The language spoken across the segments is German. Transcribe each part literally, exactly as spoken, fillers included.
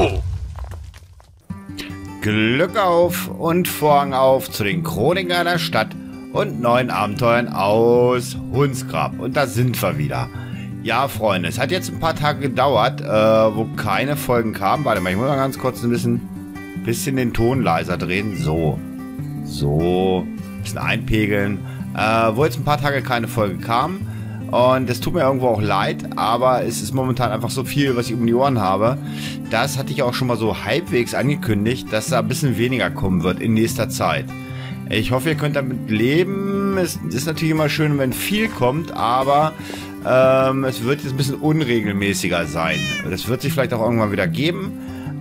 Oh. Glück auf und Vorhang auf zu den Chroniken der Stadt und neuen Abenteuern aus Hundsgrab. Und da sind wir wieder. Ja, Freunde, es hat jetzt ein paar Tage gedauert, äh, wo keine Folgen kamen. Warte mal, ich muss mal ganz kurz ein bisschen, bisschen den Ton leiser drehen. So, so, ein bisschen einpegeln. Äh, wo jetzt ein paar Tage keine Folge kam. Und es tut mir irgendwo auch leid, aber es ist momentan einfach so viel, was ich um die Ohren habe. Das hatte ich auch schon mal so halbwegs angekündigt, dass da ein bisschen weniger kommen wird in nächster Zeit. Ich hoffe, ihr könnt damit leben. Es ist natürlich immer schön, wenn viel kommt, aber ähm, es wird jetzt ein bisschen unregelmäßiger sein. Das wird sich vielleicht auch irgendwann wieder geben,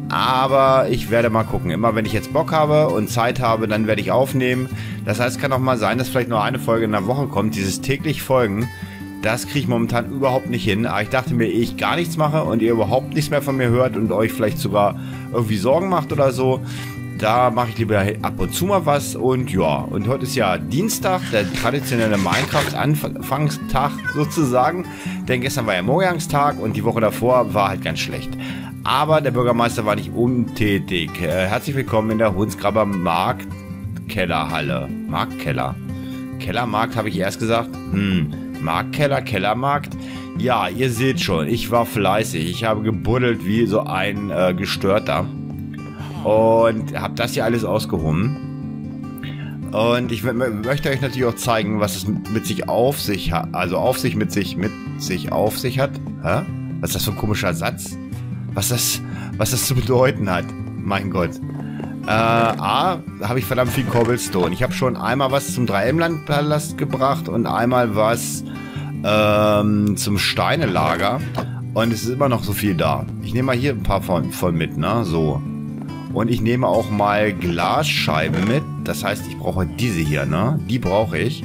aber ich werde mal gucken. Immer wenn ich jetzt Bock habe und Zeit habe, dann werde ich aufnehmen. Das heißt, es kann auch mal sein, dass vielleicht nur eine Folge in der Woche kommt, dieses täglich Folgen. Das kriege ich momentan überhaupt nicht hin. Aber ich dachte mir, ehe ich gar nichts mache und ihr überhaupt nichts mehr von mir hört und euch vielleicht sogar irgendwie Sorgen macht oder so, da mache ich lieber ab und zu mal was. Und ja, und heute ist ja Dienstag, der traditionelle Minecraft-Anfangstag sozusagen. Denn gestern war ja Mojangstag und die Woche davor war halt ganz schlecht. Aber der Bürgermeister war nicht untätig. Herzlich willkommen in der Hundsgraber Marktkellerhalle. Marktkeller. Kellermarkt habe ich erst gesagt. Hm. Marktkeller, Kellermarkt. Ja, ihr seht schon, ich war fleißig. Ich habe gebuddelt wie so ein äh, Gestörter. Und habe das hier alles ausgehoben. Und ich möchte euch natürlich auch zeigen, was es mit sich auf sich hat. Also auf sich, mit sich, mit sich auf sich hat. Hä? Was ist das für ein komischer Satz? Was das, was das zu bedeuten hat. Mein Gott. Äh, A, habe ich verdammt viel Cobblestone. Ich habe schon einmal was zum Drei-Elben-Landpalast gebracht und einmal was ähm, zum Steinelager. Und es ist immer noch so viel da. Ich nehme mal hier ein paar von, von mit, ne? So. Und ich nehme auch mal Glasscheiben mit. Das heißt, ich brauche diese hier, ne? Die brauche ich.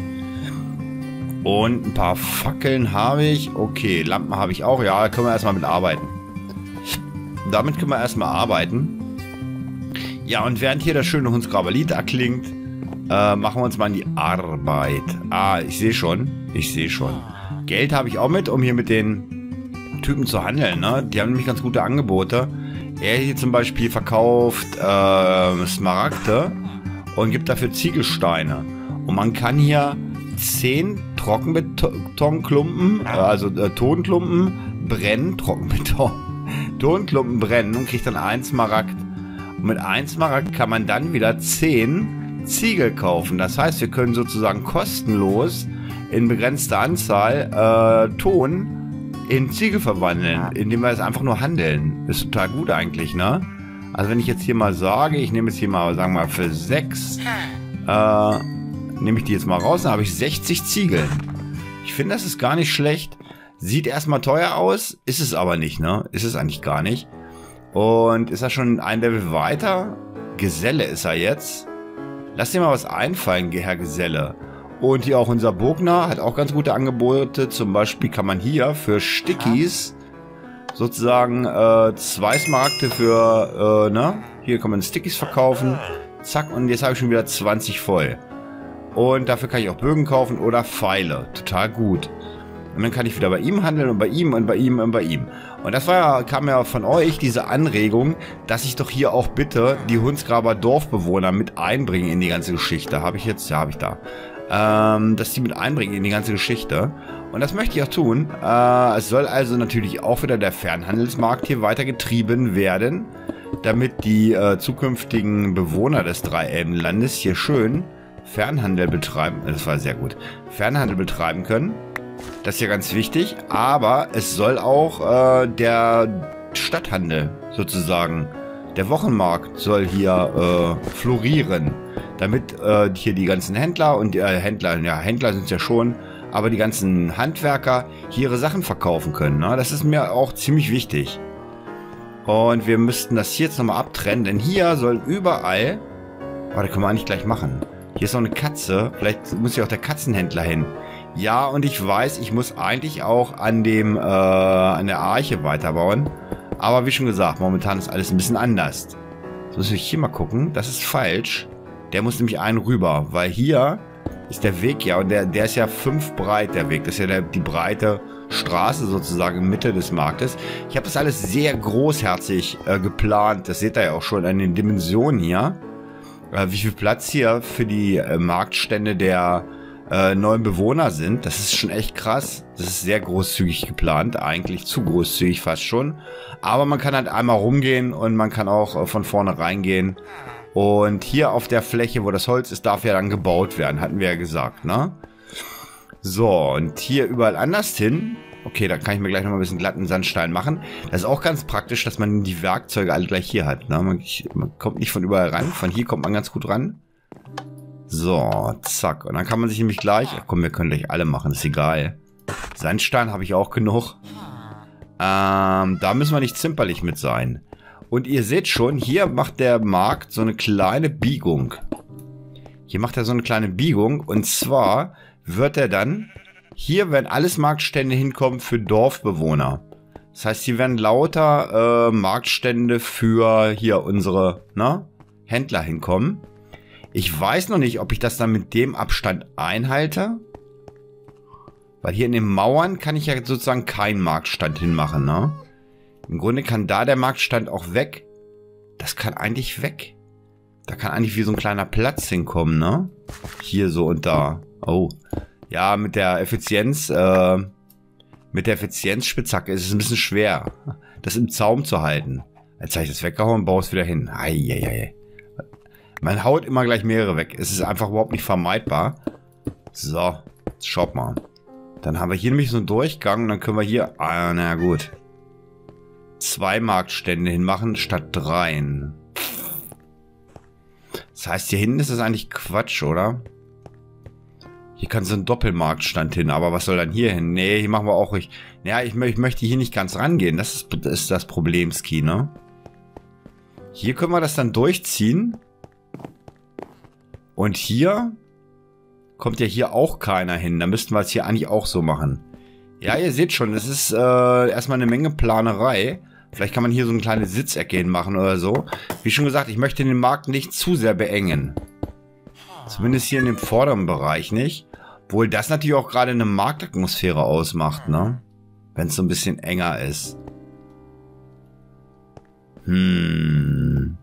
Und ein paar Fackeln habe ich. Okay, Lampen habe ich auch. Ja, da können wir erstmal mit arbeiten. Damit können wir erstmal arbeiten. Ja, und während hier das schöne Hundsgraberlied erklingt, äh, machen wir uns mal an die Arbeit. Ah, ich sehe schon. Ich sehe schon. Geld habe ich auch mit, um hier mit den Typen zu handeln, ne? Die haben nämlich ganz gute Angebote. Er hier zum Beispiel verkauft äh, Smaragde und gibt dafür Ziegelsteine. Und man kann hier zehn Trockenbetonklumpen, also äh, Tonklumpen, brennen, Trockenbeton, Tonklumpen brennen und kriegt dann ein Smaragd. Und mit einem Smaragd kann man dann wieder zehn Ziegel kaufen. Das heißt, wir können sozusagen kostenlos in begrenzter Anzahl äh, Ton in Ziegel verwandeln, indem wir es einfach nur handeln. Ist total gut eigentlich, ne? Also wenn ich jetzt hier mal sage, ich nehme jetzt hier mal, sagen wir mal, für sechs, äh, nehme ich die jetzt mal raus, dann habe ich sechzig Ziegel. Ich finde, das ist gar nicht schlecht. Sieht erstmal teuer aus, ist es aber nicht, ne? Ist es eigentlich gar nicht. Und ist er schon ein Level weiter? Geselle ist er jetzt. Lass dir mal was einfallen, Herr Geselle. Und hier auch unser Bogner hat auch ganz gute Angebote. Zum Beispiel kann man hier für Stickies sozusagen äh, zwei Smaragde für, äh, ne? Hier kann man Stickies verkaufen. Zack, und jetzt habe ich schon wieder zwanzig voll. Und dafür kann ich auch Bögen kaufen oder Pfeile. Total gut. Und dann kann ich wieder bei ihm handeln und bei ihm und bei ihm und bei ihm. Und das war ja, kam ja von euch, diese Anregung, dass ich doch hier auch bitte die Hundsgraber Dorfbewohner mit einbringen in die ganze Geschichte. Habe ich jetzt? Ja, habe ich da. Ähm, dass die mit einbringen in die ganze Geschichte. Und das möchte ich auch tun. Äh, es soll also natürlich auch wieder der Fernhandelsmarkt hier weiter getrieben werden, damit die äh, zukünftigen Bewohner des Drei-Elben-Landes hier schön Fernhandel betreiben. Das war sehr gut. Fernhandel betreiben können. Das ist ja ganz wichtig, aber es soll auch äh, der Stadthandel sozusagen, der Wochenmarkt soll hier äh, florieren, damit äh, hier die ganzen Händler und äh, Händler, ja Händler sind es ja schon, aber die ganzen Handwerker hier ihre Sachen verkaufen können. Ne? Das ist mir auch ziemlich wichtig. Und wir müssten das hier jetzt nochmal abtrennen, denn hier sollen überall, warte, können wir eigentlich gleich machen. Hier ist noch eine Katze, vielleicht muss ja auch der Katzenhändler hin. Ja, und ich weiß, ich muss eigentlich auch an dem, äh, an der Arche weiterbauen. Aber wie schon gesagt, momentan ist alles ein bisschen anders. Jetzt muss ich hier mal gucken. Das ist falsch. Der muss nämlich einen rüber, weil hier ist der Weg ja, und der, der ist ja fünf breit, der Weg. Das ist ja der, die Breite Straße sozusagen im Mitte des Marktes. Ich habe das alles sehr großherzig äh, geplant. Das seht ihr ja auch schon an den Dimensionen hier. Äh, wie viel Platz hier für die äh, Marktstände der äh, neuen Bewohner sind. Das ist schon echt krass. Das ist sehr großzügig geplant. Eigentlich zu großzügig fast schon. Aber man kann halt einmal rumgehen und man kann auch äh, von vorne reingehen. Und hier auf der Fläche, wo das Holz ist, darf ja dann gebaut werden. Hatten wir ja gesagt, ne? So, und hier überall anders hin. Okay, dann kann ich mir gleich nochmal ein bisschen glatten Sandstein machen. Das ist auch ganz praktisch, dass man die Werkzeuge alle gleich hier hat, ne? Man, man kommt nicht von überall ran. Von hier kommt man ganz gut ran. So, zack. Und dann kann man sich nämlich gleich... Ach komm, wir können gleich alle machen, ist egal. Sandstein habe ich auch genug. Ähm, da müssen wir nicht zimperlich mit sein. Und ihr seht schon, hier macht der Markt so eine kleine Biegung. Hier macht er so eine kleine Biegung. Und zwar wird er dann... Hier werden alles Marktstände hinkommen für Dorfbewohner. Das heißt, hier werden lauter äh, Marktstände für hier unsere ne, Händler hinkommen. Ich weiß noch nicht, ob ich das dann mit dem Abstand einhalte. Weil hier in den Mauern kann ich ja sozusagen keinen Marktstand hinmachen, ne? Im Grunde kann da der Marktstand auch weg. Das kann eigentlich weg. Da kann eigentlich wie so ein kleiner Platz hinkommen, ne? Hier so und da. Oh. Ja, mit der Effizienz, äh, mit der Effizienzspitzhacke ist es ein bisschen schwer, das im Zaum zu halten. Jetzt habe ich das weggehauen und baue es wieder hin. Eieiei. Man haut immer gleich mehrere weg. Es ist einfach überhaupt nicht vermeidbar. So, jetzt schaut mal. Dann haben wir hier nämlich so einen Durchgang und dann können wir hier... Ah, na gut. Zwei Marktstände hinmachen statt dreien. Das heißt, hier hinten ist das eigentlich Quatsch, oder? Hier kann so ein Doppelmarktstand hin, aber was soll dann hier hin? Nee, hier machen wir auch nicht. Naja, ich, ich möchte hier nicht ganz rangehen. Das ist, das ist das Problem, Ski, ne? Hier können wir das dann durchziehen. Und hier kommt ja hier auch keiner hin. Da müssten wir es hier eigentlich auch so machen. Ja, ihr seht schon, es ist äh, erstmal eine Menge Planerei. Vielleicht kann man hier so eine kleine Sitzecke hinmachen oder so. Wie schon gesagt, ich möchte den Markt nicht zu sehr beengen. Zumindest hier in dem vorderen Bereich nicht. Obwohl das natürlich auch gerade eine Marktatmosphäre ausmacht, ne? Wenn es so ein bisschen enger ist. Hm.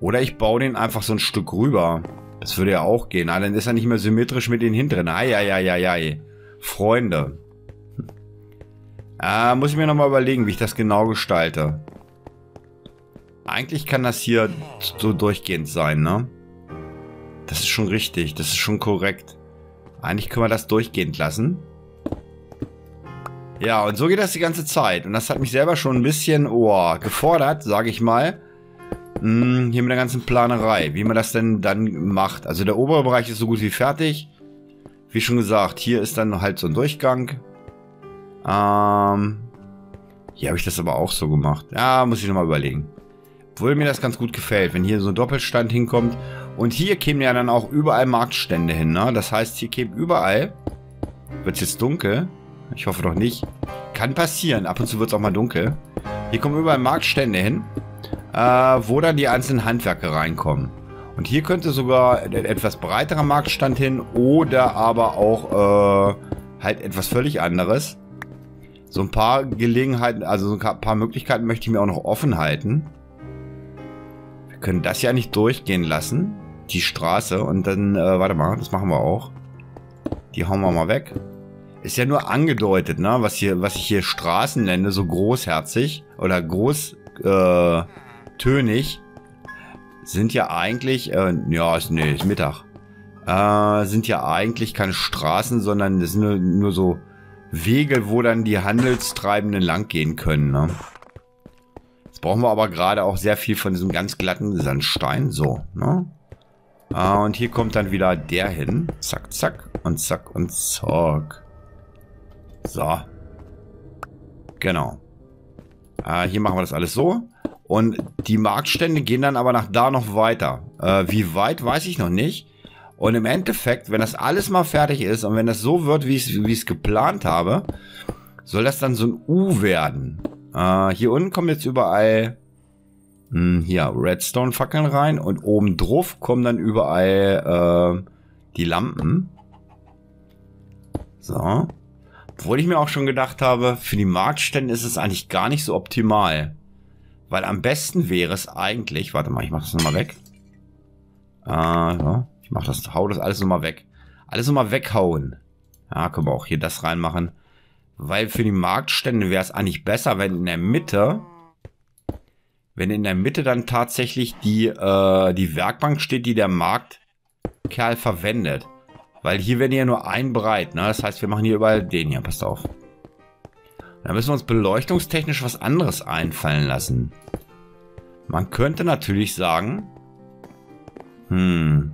Oder ich baue den einfach so ein Stück rüber. Das würde ja auch gehen. Na, dann ist er nicht mehr symmetrisch mit den hinteren. Ai, ai, ai, ai. Freunde. Äh, muss ich mir nochmal überlegen, wie ich das genau gestalte. Eigentlich kann das hier so durchgehend sein, ne? Das ist schon richtig, das ist schon korrekt. Eigentlich können wir das durchgehend lassen. Ja, und so geht das die ganze Zeit. Und das hat mich selber schon ein bisschen oh, gefordert, sage ich mal. Hm, hier mit der ganzen Planerei, wie man das denn dann macht. Also der obere Bereich ist so gut wie fertig. Wie schon gesagt, hier ist dann halt so ein Durchgang. Ähm, hier habe ich das aber auch so gemacht. Ja, muss ich nochmal überlegen. Obwohl mir das ganz gut gefällt, wenn hier so ein Doppelstand hinkommt. Und hier kämen ja dann auch überall Marktstände hin, ne? Das heißt, hier kämen überall... Wird es jetzt dunkel? Ich hoffe doch nicht. Kann passieren. Ab und zu wird es auch mal dunkel. Hier kommen überall Marktstände hin, äh, wo dann die einzelnen Handwerker reinkommen. Und hier könnte sogar ein etwas breiterer Marktstand hin oder aber auch äh, halt etwas völlig anderes. So ein paar Gelegenheiten, also so ein paar Möglichkeiten möchte ich mir auch noch offen halten. Wir können das ja nicht durchgehen lassen. Die Straße und dann, äh, warte mal, das machen wir auch. Die hauen wir mal weg. Ist ja nur angedeutet, ne, was hier, was ich hier Straßen nenne, so großherzig oder großtönig, äh, sind ja eigentlich, äh, ja, ist, nee, ist Mittag, äh, sind ja eigentlich keine Straßen, sondern es sind nur, nur so Wege, wo dann die Handelstreibenden lang gehen können, ne. Jetzt brauchen wir aber gerade auch sehr viel von diesem ganz glatten Sandstein, so, ne. Ah, und hier kommt dann wieder der hin. Zack, zack und zack und zack. So. Genau. Äh, hier machen wir das alles so. Und die Marktstände gehen dann aber nach da noch weiter. Äh, wie weit, weiß ich noch nicht. Und im Endeffekt, wenn das alles mal fertig ist und wenn das so wird, wie ich es geplant habe, soll das dann so ein U werden. Äh, hier unten kommen jetzt überall... Hier, Redstone-Fackeln rein und oben drauf kommen dann überall äh, die Lampen. So. Obwohl ich mir auch schon gedacht habe, für die Marktstände ist es eigentlich gar nicht so optimal. Weil am besten wäre es eigentlich... Warte mal, ich mache das nochmal weg. Äh, so. Ich mach das, hau das alles nochmal weg. Alles nochmal weghauen. Ja, können wir auch hier das reinmachen. Weil für die Marktstände wäre es eigentlich besser, wenn in der Mitte... Wenn in der Mitte dann tatsächlich die, äh, die Werkbank steht, die der Marktkerl verwendet. Weil hier werden ja nur ein breit, ne? Das heißt, wir machen hier überall den hier. Passt auf. Da müssen wir uns beleuchtungstechnisch was anderes einfallen lassen. Man könnte natürlich sagen... Hm...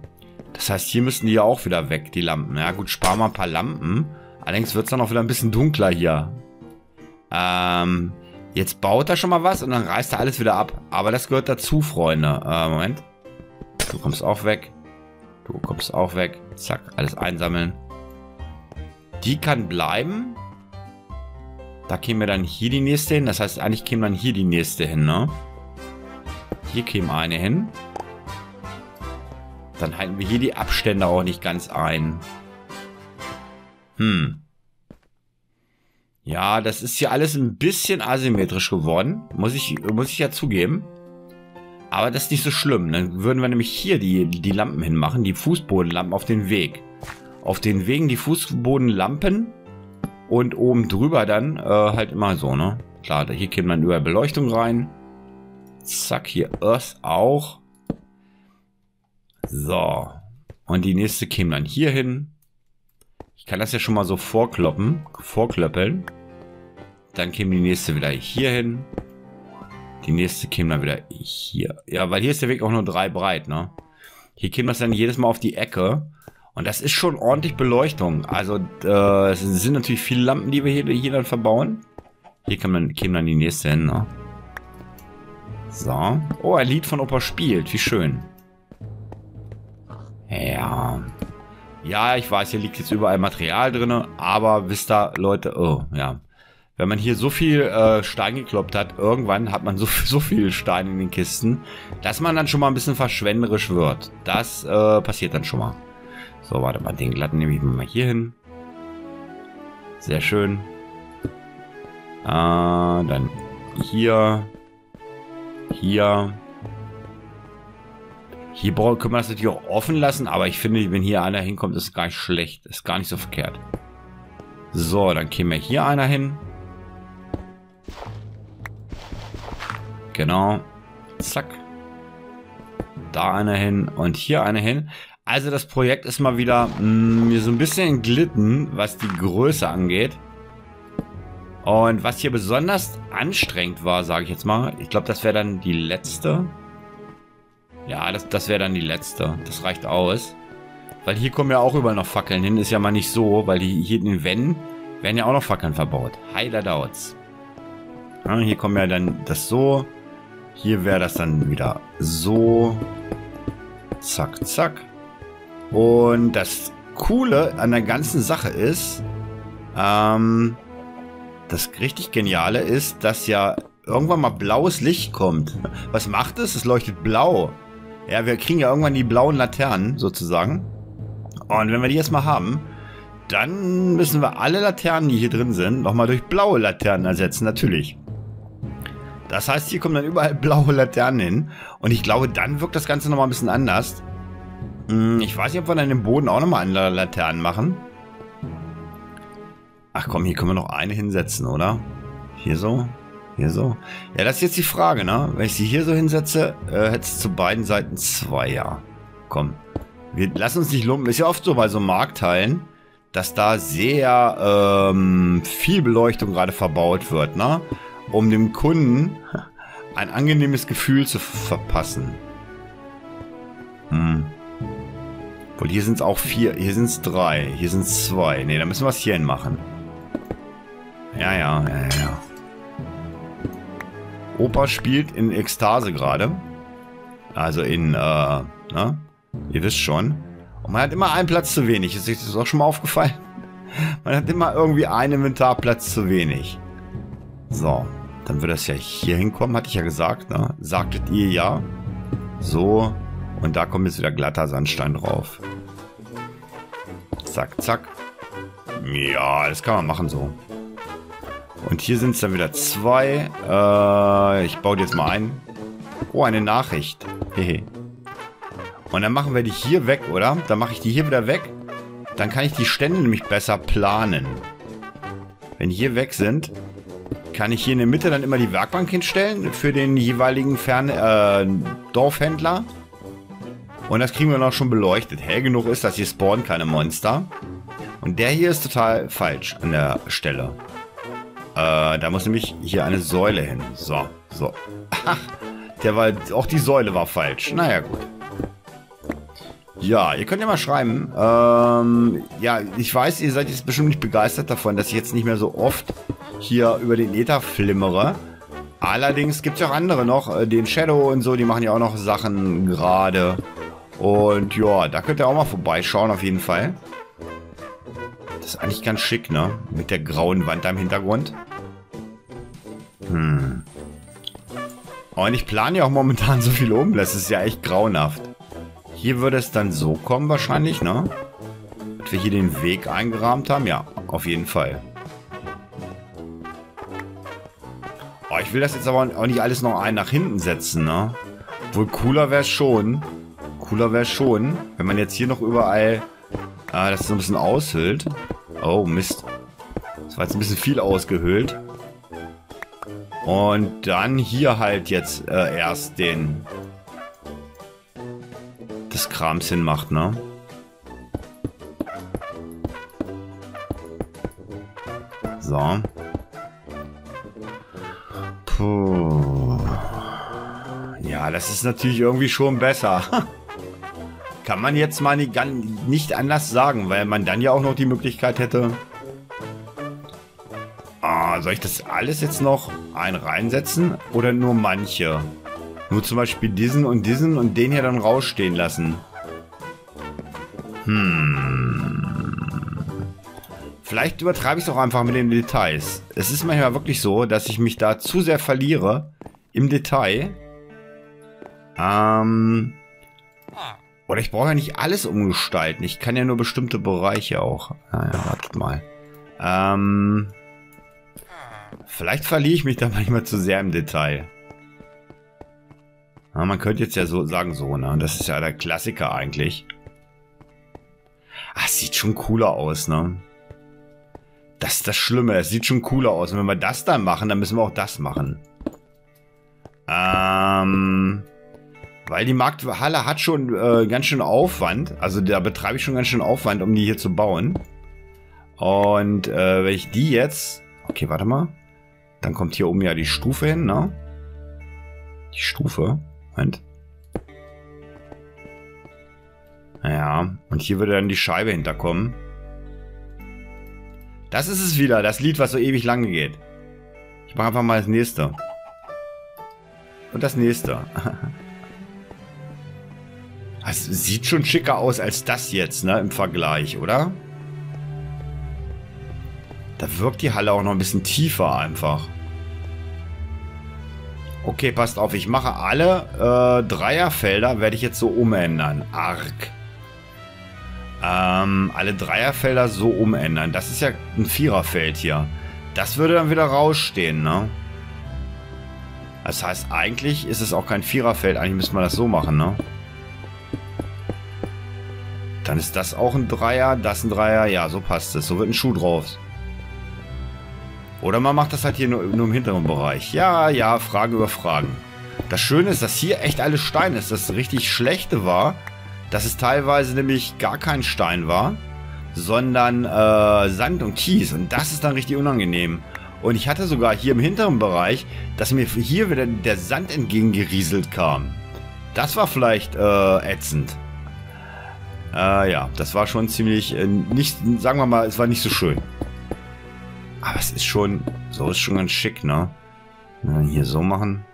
Das heißt, hier müssen die ja auch wieder weg, die Lampen. Ja gut, sparen wir ein paar Lampen. Allerdings wird es dann auch wieder ein bisschen dunkler hier. Ähm... Jetzt baut er schon mal was und dann reißt er alles wieder ab. Aber das gehört dazu, Freunde. Äh, Moment. Du kommst auch weg. Du kommst auch weg. Zack, alles einsammeln. Die kann bleiben. Da kämen wir dann hier die nächste hin. Das heißt, eigentlich käme dann hier die nächste hin, ne? Hier käme eine hin. Dann halten wir hier die Abstände auch nicht ganz ein. Hm. Ja, das ist hier alles ein bisschen asymmetrisch geworden. Muss ich, muss ich ja zugeben. Aber das ist nicht so schlimm. Dann würden wir nämlich hier die, die Lampen hinmachen. Die Fußbodenlampen auf den Weg. Auf den Wegen die Fußbodenlampen. Und oben drüber dann äh, halt immer so, ne? Klar, hier käme dann überall Beleuchtung rein. Zack, hier Earth auch. So. Und die nächste käme dann hier hin. Ich kann das ja schon mal so vorkloppen, vorklöppeln. Dann käme die nächste wieder hier hin. Die nächste käme dann wieder hier. Ja, weil hier ist der Weg auch nur drei breit, ne? Hier käme das dann jedes Mal auf die Ecke. Und das ist schon ordentlich Beleuchtung. Also äh, es sind natürlich viele Lampen, die wir hier, hier dann verbauen. Hier käme dann, käme dann die nächste hin, ne? So. Oh, ein Lied von Opa spielt. Wie schön. Ja... Ja, ich weiß, hier liegt jetzt überall Material drin, aber wisst ihr, Leute, oh, ja. Wenn man hier so viel äh, Stein gekloppt hat, irgendwann hat man so, so viel Stein in den Kisten, dass man dann schon mal ein bisschen verschwenderisch wird. Das äh, passiert dann schon mal. So, warte mal, den glatten nehme ich mal hier hin. Sehr schön. Äh, dann hier. Hier. Hier können wir das natürlich auch offen lassen, aber ich finde, wenn hier einer hinkommt, ist es gar nicht schlecht. Ist gar nicht so verkehrt. So, dann käme hier einer hin. Genau. Zack. Da einer hin und hier einer hin. Also das Projekt ist mal wieder mir so ein bisschen entglitten, was die Größe angeht. Und was hier besonders anstrengend war, sage ich jetzt mal. Ich glaube, das wäre dann die letzte... Ja, das, das wäre dann die letzte. Das reicht aus. Weil hier kommen ja auch überall noch Fackeln hin. Ist ja mal nicht so, weil die, hier in den Wänden werden ja auch noch Fackeln verbaut. Heiler dauert's. Ja, hier kommen ja dann das so. Hier wäre das dann wieder so. Zack, zack. Und das Coole an der ganzen Sache ist, ähm, das richtig Geniale ist, dass ja irgendwann mal blaues Licht kommt. Was macht es? Es leuchtet blau. Ja, wir kriegen ja irgendwann die blauen Laternen, sozusagen. Und wenn wir die jetzt mal haben, dann müssen wir alle Laternen, die hier drin sind, nochmal durch blaue Laternen ersetzen, natürlich. Das heißt, hier kommen dann überall blaue Laternen hin. Und ich glaube, dann wirkt das Ganze nochmal ein bisschen anders. Ich weiß nicht, ob wir dann den Boden auch nochmal andere Laternen machen. Ach komm, hier können wir noch eine hinsetzen, oder? Hier so. Hier so. Ja, das ist jetzt die Frage, ne? Wenn ich sie hier so hinsetze, äh, hätte es zu beiden Seiten zwei, ja. Komm. Wir lassen uns nicht lumpen. Ist ja oft so bei so Marktteilen, dass da sehr ähm, viel Beleuchtung gerade verbaut wird, ne? Um dem Kunden ein angenehmes Gefühl zu verpassen. Hm. Obwohl, hier sind es auch vier. Hier sind es drei. Hier sind es zwei. Ne, da müssen wir es hierhin machen. Ja, ja, ja, ja. Opa spielt in Ekstase gerade. Also in, äh, ne? Ihr wisst schon. Und man hat immer einen Platz zu wenig. Ist euch das auch schon mal aufgefallen? Man hat immer irgendwie einen Inventarplatz zu wenig. So. Dann würde das ja hier hinkommen, hatte ich ja gesagt, ne? Sagtet ihr ja. So. Und da kommt jetzt wieder glatter Sandstein drauf. Zack, zack. Ja, das kann man machen so. Und hier sind es dann wieder zwei. Äh, ich baue die jetzt mal ein. Oh, eine Nachricht. Hehe. Und dann machen wir die hier weg, oder? Dann mache ich die hier wieder weg. Dann kann ich die Stände nämlich besser planen. Wenn die hier weg sind, kann ich hier in der Mitte dann immer die Werkbank hinstellen für den jeweiligen Fern äh, Dorfhändler. Und das kriegen wir noch schon beleuchtet. Hell genug ist, dass hier spawnen keine Monster. Und der hier ist total falsch an der Stelle. Äh, da muss nämlich hier eine Säule hin. So, so. Ach, der war, auch die Säule war falsch. Naja, gut. Ja, ihr könnt ja mal schreiben. Ähm, ja, ich weiß, ihr seid jetzt bestimmt nicht begeistert davon, dass ich jetzt nicht mehr so oft hier über den Äther flimmere. Allerdings gibt es ja auch andere noch. Den Shadow und so, die machen ja auch noch Sachen gerade. Und ja, da könnt ihr auch mal vorbeischauen auf jeden Fall. Das ist eigentlich ganz schick, ne? Mit der grauen Wand da im Hintergrund. Hm. Und ich plane ja auch momentan so viel um. Das ist ja echt grauenhaft. Hier würde es dann so kommen wahrscheinlich, ne? Dass wir hier den Weg eingerahmt haben. Ja, auf jeden Fall. Oh, ich will das jetzt aber auch nicht alles noch ein nach hinten setzen, ne? Wohl cooler wäre es schon. Cooler wäre es schon, wenn man jetzt hier noch überall... Ah, das ist so ein bisschen aushöhlt. Oh, Mist. Das war jetzt ein bisschen viel ausgehöhlt. Und dann hier halt jetzt äh, erst den... das Krams hinmacht, ne? So. Puh. Ja, das ist natürlich irgendwie schon besser. Kann man jetzt mal nicht anders sagen, weil man dann ja auch noch die Möglichkeit hätte. Ah, soll ich das alles jetzt noch ein reinsetzen? Oder nur manche? Nur zum Beispiel diesen und diesen und den hier dann rausstehen lassen. Hm. Vielleicht übertreibe ich es auch einfach mit den Details. Es ist manchmal wirklich so, dass ich mich da zu sehr verliere im Detail. Ähm... Oder ich brauche ja nicht alles umgestalten. Ich kann ja nur bestimmte Bereiche auch. Naja, wartet mal. Ähm, vielleicht verliere ich mich da manchmal zu sehr im Detail. Ja, man könnte jetzt ja so sagen, so, ne? Das ist ja der Klassiker eigentlich. Ach, sieht schon cooler aus, ne? Das ist das Schlimme. Es sieht schon cooler aus. Und wenn wir das dann machen, dann müssen wir auch das machen. Ähm... Weil die Markthalle hat schon äh, ganz schön Aufwand. Also da betreibe ich schon ganz schön Aufwand, um die hier zu bauen. Und äh, wenn ich die jetzt... Okay, warte mal. Dann kommt hier oben ja die Stufe hin, ne? Die Stufe. Moment. Naja. Und hier würde dann die Scheibe hinterkommen. Das ist es wieder. Das Lied, was so ewig lange geht. Ich mache einfach mal das nächste. Und das nächste. Das sieht schon schicker aus als das jetzt, ne, im Vergleich, oder? Da wirkt die Halle auch noch ein bisschen tiefer einfach. Okay, passt auf, ich mache alle äh, Dreierfelder, werde ich jetzt so umändern. Arg. Ähm, alle Dreierfelder so umändern. Das ist ja ein Viererfeld hier. Das würde dann wieder rausstehen, ne? Das heißt, eigentlich ist es auch kein Viererfeld. Eigentlich müsste man das so machen, ne? Dann ist das auch ein Dreier, das ein Dreier. Ja, so passt es. So wird ein Schuh drauf. Oder man macht das halt hier nur, nur im hinteren Bereich. Ja, ja, Frage über Fragen. Das Schöne ist, dass hier echt alles Stein ist. Das richtig Schlechte war, dass es teilweise nämlich gar kein Stein war, sondern äh, Sand und Kies. Und das ist dann richtig unangenehm. Und ich hatte sogar hier im hinteren Bereich, dass mir hier wieder der Sand entgegengerieselt kam. Das war vielleicht äh, ätzend. Äh, ja, das war schon ziemlich, äh, nicht, sagen wir mal, es war nicht so schön. Aber es ist schon, so ist schon ganz schick, ne? Und dann hier so machen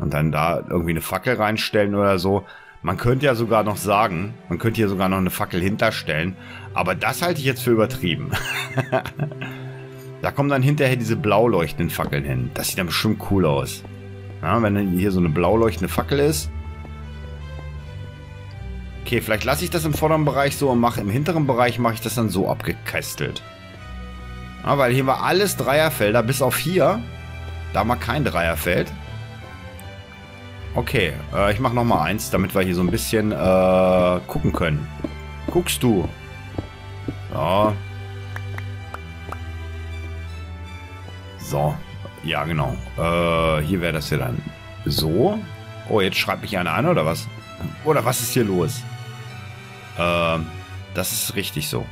und dann da irgendwie eine Fackel reinstellen oder so. Man könnte ja sogar noch sagen, man könnte hier sogar noch eine Fackel hinterstellen, aber das halte ich jetzt für übertrieben. Da kommen dann hinterher diese blau leuchtenden Fackeln hin. Das sieht dann bestimmt cool aus. Ja, wenn hier so eine blau leuchtende Fackel ist. Okay, vielleicht lasse ich das im vorderen Bereich so und mache im hinteren Bereich mache ich das dann so abgekästelt. Ja, weil hier war alles Dreierfelder, bis auf hier. Da mal kein Dreierfeld. Okay, äh, ich mache nochmal eins, damit wir hier so ein bisschen äh, gucken können. Guckst du? Ja. So. Ja, genau. Äh, hier wäre das ja dann so. Oh, jetzt schreibt mich einer an, oder was? Oder was ist hier los? Äh, das ist richtig so.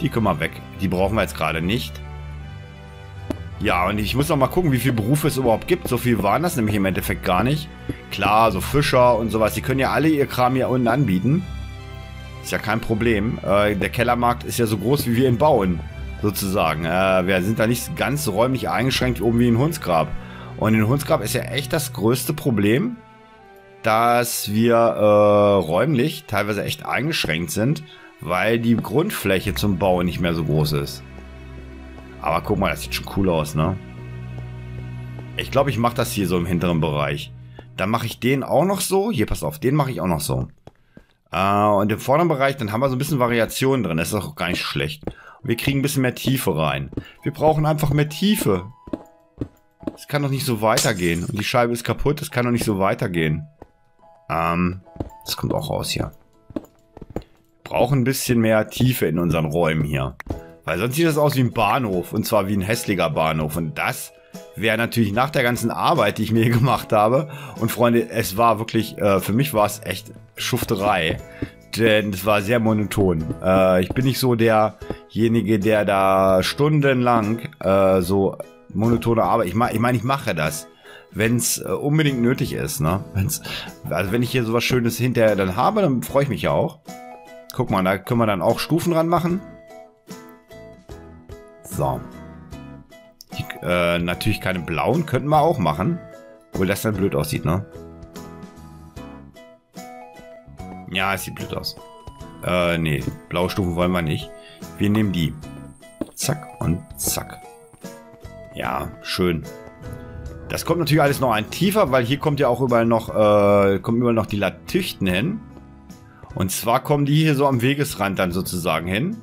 Die können wir weg. Die brauchen wir jetzt gerade nicht. Ja, und ich muss noch mal gucken, wie viele Berufe es überhaupt gibt. So viel waren das nämlich im Endeffekt gar nicht. Klar, so Fischer und sowas. Die können ja alle ihr Kram hier unten anbieten. Ist ja kein Problem. Äh, der Kellermarkt ist ja so groß, wie wir ihn bauen. Sozusagen. Äh, wir sind da nicht ganz räumlich eingeschränkt oben wie in Hundsgrab. Und in Hundsgrab ist ja echt das größte Problem, dass wir äh, räumlich teilweise echt eingeschränkt sind, weil die Grundfläche zum Bauen nicht mehr so groß ist. Aber guck mal, das sieht schon cool aus, ne? Ich glaube, ich mache das hier so im hinteren Bereich. Dann mache ich den auch noch so. Hier, pass auf, den mache ich auch noch so. Äh, und im vorderen Bereich, dann haben wir so ein bisschen Variationen drin. Das ist auch gar nicht schlecht. Und wir kriegen ein bisschen mehr Tiefe rein. Wir brauchen einfach mehr Tiefe. Das kann doch nicht so weitergehen. Und die Scheibe ist kaputt. Das kann doch nicht so weitergehen. Ähm, das kommt auch raus hier. Wir brauchen ein bisschen mehr Tiefe in unseren Räumen hier. Weil sonst sieht das aus wie ein Bahnhof. Und zwar wie ein hässlicher Bahnhof. Und das wäre natürlich nach der ganzen Arbeit, die ich mir hier gemacht habe. Und Freunde, es war wirklich, äh, für mich war es echt Schufterei. Denn es war sehr monoton. Äh, ich bin nicht so derjenige, der da stundenlang äh, so monotone Arbeit. Ich meine, ich, mein, ich mache das, wenn es äh, unbedingt nötig ist. Ne? Wenn's, also wenn ich hier sowas Schönes hinterher dann habe, dann freue ich mich ja auch. Guck mal, da können wir dann auch Stufen dran machen. So. Die, äh, natürlich keine blauen, könnten wir auch machen. Obwohl das dann blöd aussieht, ne? Ja, es sieht blöd aus. Äh, nee, blaue Stufen wollen wir nicht. Wir nehmen die. Zack und zack. Ja, schön. Das kommt natürlich alles noch ein tiefer, weil hier kommt ja auch überall noch, äh, kommen überall noch die Latüchten hin. Und zwar kommen die hier so am Wegesrand dann sozusagen hin.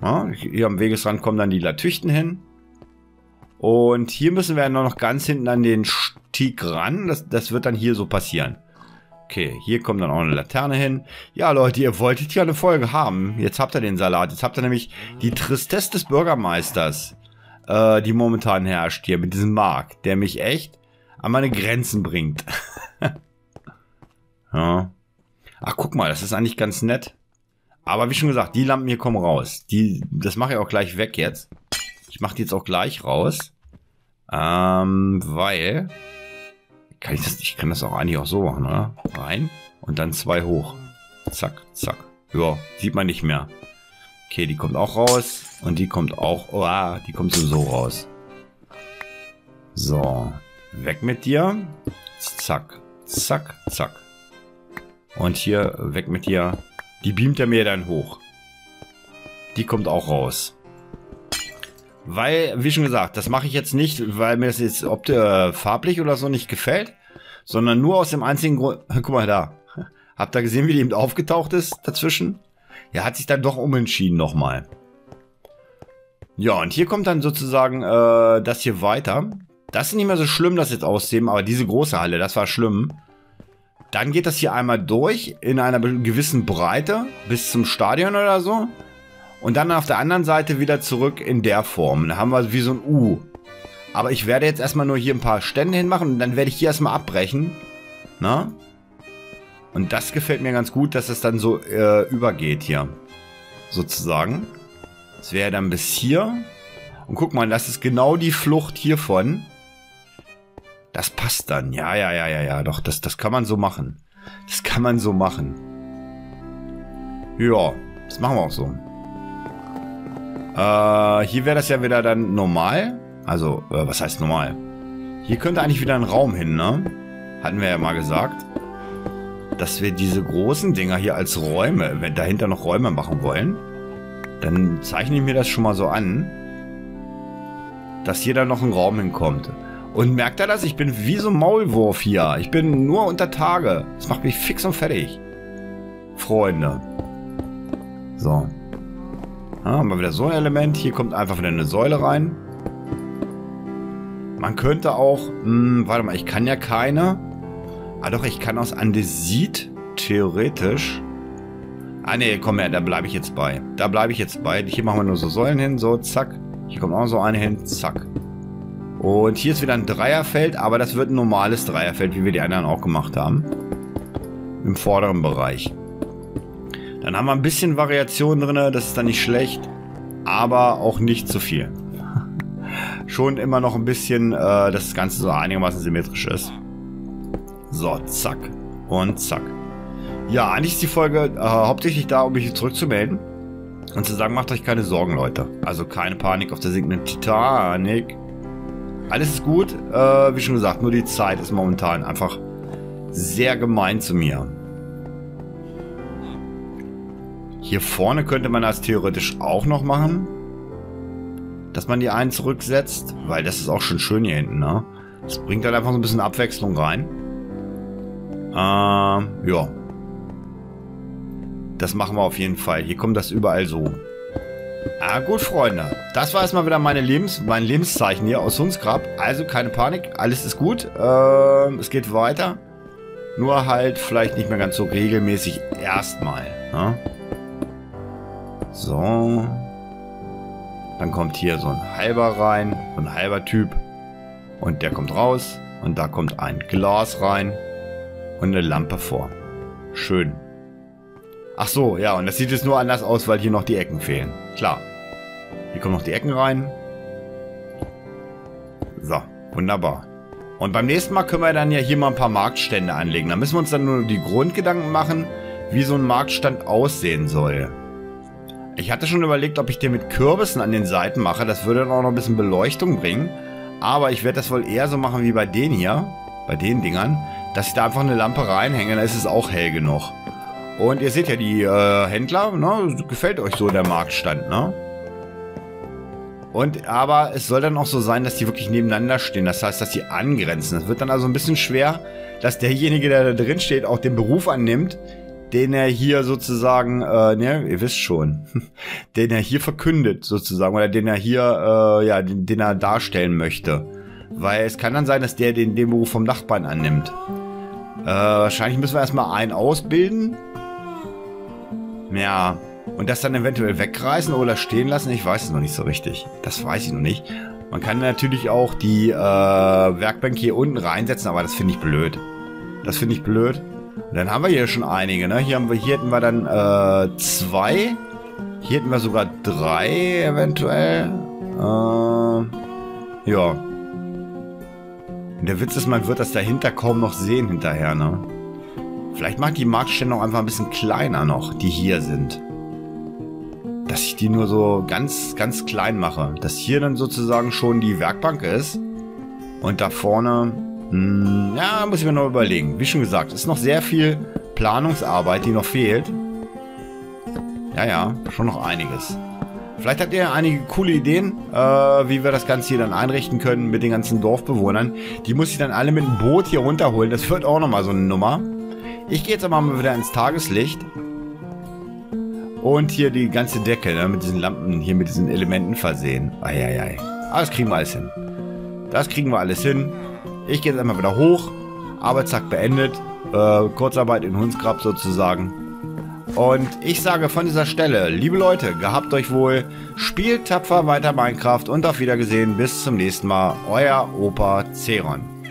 Ja, hier am Wegesrand kommen dann die Latüchten hin. Und hier müssen wir dann noch ganz hinten an den Stieg ran. Das, das wird dann hier so passieren. Okay, hier kommt dann auch eine Laterne hin. Ja, Leute, ihr wolltet ja eine Folge haben. Jetzt habt ihr den Salat. Jetzt habt ihr nämlich die Tristesse des Bürgermeisters, äh, die momentan herrscht hier mit diesem Markt, der mich echt an meine Grenzen bringt. Ja. Ach, guck mal, das ist eigentlich ganz nett. Aber wie schon gesagt, die Lampen hier kommen raus. Die, das mache ich auch gleich weg jetzt. Ich mache die jetzt auch gleich raus. Ähm, weil... Kann ich, das, ich kann das auch eigentlich auch so machen, oder? Rein und dann zwei hoch. Zack, zack. Ja, sieht man nicht mehr. Okay, die kommt auch raus. Und die kommt auch... Oh, die kommt sowieso raus. So. Weg mit dir. Zack, zack, zack. Und hier, weg mit dir. Die beamt er mir dann hoch. Die kommt auch raus. Weil, wie schon gesagt, das mache ich jetzt nicht, weil mir das jetzt ob, äh, farblich oder so nicht gefällt, sondern nur aus dem einzigen Grund... Guck mal da. Habt ihr gesehen, wie die eben aufgetaucht ist dazwischen? Ja, hat sich dann doch umentschieden nochmal. Ja, und hier kommt dann sozusagen äh, das hier weiter. Das ist nicht mehr so schlimm, das jetzt auszusehen, aber diese große Halle, das war schlimm. Dann geht das hier einmal durch in einer gewissen Breite bis zum Stadion oder so. Und dann auf der anderen Seite wieder zurück in der Form. Da haben wir wie so ein U. Aber ich werde jetzt erstmal nur hier ein paar Stände hinmachen und dann werde ich hier erstmal abbrechen. Na? Und das gefällt mir ganz gut, dass das dann so äh, übergeht hier. Sozusagen. Das wäre dann bis hier. Und guck mal, das ist genau die Flucht hiervon. Das passt dann. Ja, ja, ja, ja, ja. Doch, das, das kann man so machen. Das kann man so machen. Ja, das machen wir auch so. Äh, hier wäre das ja wieder dann normal. Also, äh, was heißt normal? Hier könnte eigentlich wieder ein Raum hin, ne? Hatten wir ja mal gesagt. Dass wir diese großen Dinger hier als Räume, wenn dahinter noch Räume machen wollen, dann zeichne ich mir das schon mal so an, dass hier dann noch ein Raum hinkommt. Und merkt ihr das? Ich bin wie so ein Maulwurf hier. Ich bin nur unter Tage. Das macht mich fix und fertig. Freunde. So. Ah, mal wieder so ein Element. Hier kommt einfach wieder eine Säule rein. Man könnte auch... Mh, warte mal, ich kann ja keine. Ah doch, ich kann aus Andesit theoretisch... Ah ne, komm her, da bleibe ich jetzt bei. Da bleibe ich jetzt bei. Hier machen wir nur so Säulen hin, so, zack. Hier kommt auch so eine hin, zack. Und hier ist wieder ein Dreierfeld, aber das wird ein normales Dreierfeld, wie wir die anderen auch gemacht haben. Im vorderen Bereich. Dann haben wir ein bisschen Variation drin, das ist dann nicht schlecht, aber auch nicht zu viel. Schon immer noch ein bisschen, äh, dass das Ganze so einigermaßen symmetrisch ist. So, zack. Und zack. Ja, eigentlich ist die Folge äh, hauptsächlich da, um mich zurückzumelden und zu sagen, macht euch keine Sorgen, Leute. Also keine Panik auf der sinkenden Titanic. Alles ist gut, äh, wie schon gesagt, nur die Zeit ist momentan einfach sehr gemein zu mir. Hier vorne könnte man das theoretisch auch noch machen, dass man die einen zurücksetzt, weil das ist auch schon schön hier hinten, ne? Das bringt halt einfach so ein bisschen Abwechslung rein. Ähm, ja. Das machen wir auf jeden Fall. Hier kommt das überall so. Ah gut, Freunde. Das war erstmal wieder meine Lebens, mein Lebenszeichen hier aus Hundsgrab. Also keine Panik. Alles ist gut. Ähm, es geht weiter. Nur halt vielleicht nicht mehr ganz so regelmäßig erstmal. Ne? So. Dann kommt hier so ein halber rein. So ein halber Typ. Und der kommt raus. Und da kommt ein Glas rein. Und eine Lampe vor. Schön. Ach so, ja, und das sieht jetzt nur anders aus, weil hier noch die Ecken fehlen. Klar. Hier kommen noch die Ecken rein. So, wunderbar. Und beim nächsten Mal können wir dann ja hier mal ein paar Marktstände anlegen. Da müssen wir uns dann nur die Grundgedanken machen, wie so ein Marktstand aussehen soll. Ich hatte schon überlegt, ob ich den mit Kürbissen an den Seiten mache. Das würde dann auch noch ein bisschen Beleuchtung bringen. Aber ich werde das wohl eher so machen wie bei denen hier. Bei den Dingern. Dass ich da einfach eine Lampe reinhänge. Da ist es auch hell genug. Und ihr seht ja, die äh, Händler, ne, gefällt euch so der Marktstand, ne? Und, aber es soll dann auch so sein, dass die wirklich nebeneinander stehen. Das heißt, dass die angrenzen. Es wird dann also ein bisschen schwer, dass derjenige, der da drin steht, auch den Beruf annimmt, den er hier sozusagen, äh, ne, ihr wisst schon, den er hier verkündet sozusagen. Oder den er hier, äh, ja, den, den er darstellen möchte. Weil es kann dann sein, dass der den, den Beruf vom Nachbarn annimmt. Äh, wahrscheinlich müssen wir erstmal einen ausbilden. Ja, und das dann eventuell wegreißen oder stehen lassen, ich weiß es noch nicht so richtig. Das weiß ich noch nicht. Man kann natürlich auch die äh, Werkbank hier unten reinsetzen, aber das finde ich blöd. Das finde ich blöd. Und dann haben wir hier schon einige, ne? Hier, haben wir, hier hätten wir dann äh, zwei. Hier hätten wir sogar drei eventuell. Äh, ja. Und der Witz ist, man wird das dahinter kaum noch sehen hinterher, ne? Vielleicht mache ich die Marktstände noch einfach ein bisschen kleiner noch, die hier sind. Dass ich die nur so ganz, ganz klein mache. Dass hier dann sozusagen schon die Werkbank ist. Und da vorne, mh, ja, muss ich mir noch überlegen. Wie schon gesagt, ist noch sehr viel Planungsarbeit, die noch fehlt. Ja, ja, schon noch einiges. Vielleicht habt ihr einige coole Ideen, äh, wie wir das Ganze hier dann einrichten können mit den ganzen Dorfbewohnern. Die muss ich dann alle mit dem Boot hier runterholen. Das wird auch nochmal so eine Nummer. Ich gehe jetzt aber mal wieder ins Tageslicht. Und hier die ganze Decke, ne, mit diesen Lampen, hier mit diesen Elementen versehen. Eieiei. Aber das kriegen wir alles hin. Das kriegen wir alles hin. Ich gehe jetzt einmal wieder hoch. Aber zack, beendet. Äh, Kurzarbeit in Hundsgrab sozusagen. Und ich sage von dieser Stelle, liebe Leute, gehabt euch wohl. Spielt tapfer weiter Minecraft und auf Wiedersehen. Bis zum nächsten Mal. Euer Opa Ceron.